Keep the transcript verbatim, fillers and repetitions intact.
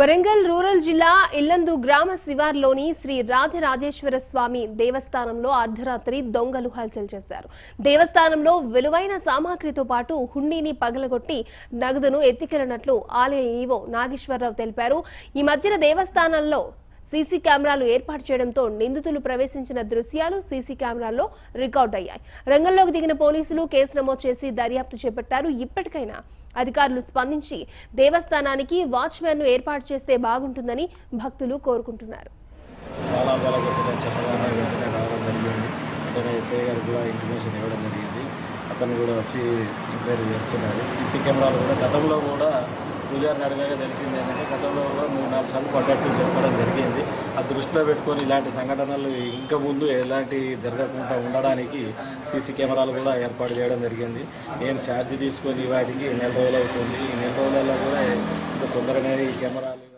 Warangal rural జిల్లా ఇల్లందు గ్రామ శివార్లోని శ్రీ రాజ రాజేశ్వర స్వామి దేవస్థానంలో అర్ధరాత్రి దొంగలు హల్చల్ చేశారు. దేవస్థానంలో విలువైన సామాగ్రితో పాటు హుండీని పగలగొట్టి నగదును ఎత్తికెళ్లినట్లు ఆలయ ఈవో నాగేశ్వరరావు తెలిపారు. ఈ మధ్యన దేవస్థానంలో సీసీ కెమెరాలు ఏర్పాటు చేయడంతో నిందితులు ప్రవేశించిన దృశ్యాలు సీసీ కెమెరాల్లో రికార్డ్ అయ్యాయి. రంగంలోకి దిగిన పోలీసులు కేసు నమోదు చేసి దర్యాప్తు చేపట్టారు. ఇప్పటికైనా అధికారులు స్పందించి దేవస్థానానికి వాచ్మెన్ ను ఏర్పాటు చేస్తే బాగుంటుందని భక్తులు కోరుకుంటున్నారు. అతను కూడా వచ్చి ఎంక్వైరీ చేస్తున్నారు. సీసీ కెమెరాలు కూడా గతంలో కూడా పూజారిని అడగగా తెలిసింది ఏంటంటే గతంలో కూడా మూడు నాలుగు సార్లు పట్టట్టు చెప్పడం జరిగింది. ఆ దృష్టిలో పెట్టుకొని ఇలాంటి సంఘటనలు ఇంకా ముందు ఎలాంటి జరగకుండా ఉండడానికి సీసీ కెమెరాలు కూడా ఏర్పాటు చేయడం జరిగింది. నేను ఛార్జ్ తీసుకొని వాటికి నెల రోజులు అవుతుంది. ఈ నెల రోజులలో కూడా ఇంకా తొందరగానే ఈ కెమెరాలు